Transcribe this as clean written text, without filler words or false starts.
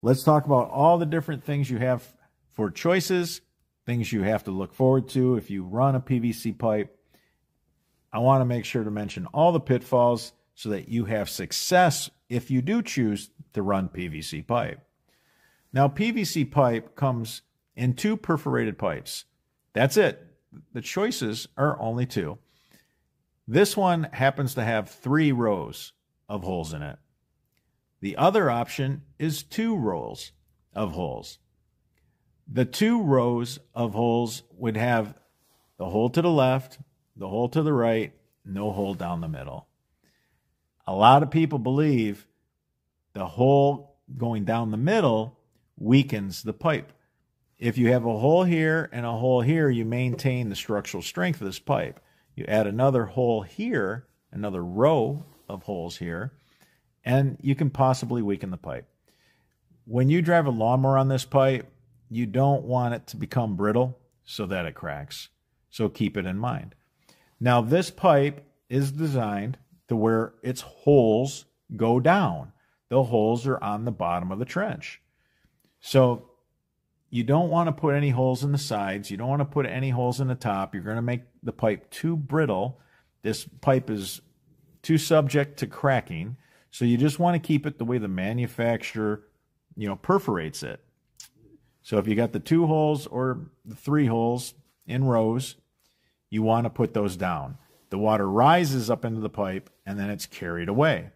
Let's talk about all the different things you have for choices, things you have to look forward to if you run a PVC pipe. I want to make sure to mention all the pitfalls so that you have success if you do choose to run PVC pipe. Now, PVC pipe comes in 2 perforated pipes. That's it. The choices are only 2. This one happens to have 3 rows of holes in it. The other option is 2 rows of holes. The 2 rows of holes would have the hole to the left, the hole to the right, no hole down the middle. A lot of people believe the hole going down the middle weakens the pipe. If you have a hole here and a hole here, you maintain the structural strength of this pipe. You add another hole here, another row of holes here, and you can possibly weaken the pipe. When you drive a lawnmower on this pipe, you don't want it to become brittle so that it cracks. So keep it in mind. Now, this pipe is designed to where its holes go down. The holes are on the bottom of the trench. So you don't want to put any holes in the sides. You don't want to put any holes in the top. You're going to make the pipe too brittle. This pipe is too subject to cracking. So you just want to keep it the way the manufacturer, perforates it. So if you got the 2 holes or the 3 holes in rows, you want to put those down. The water rises up into the pipe, and then it's carried away.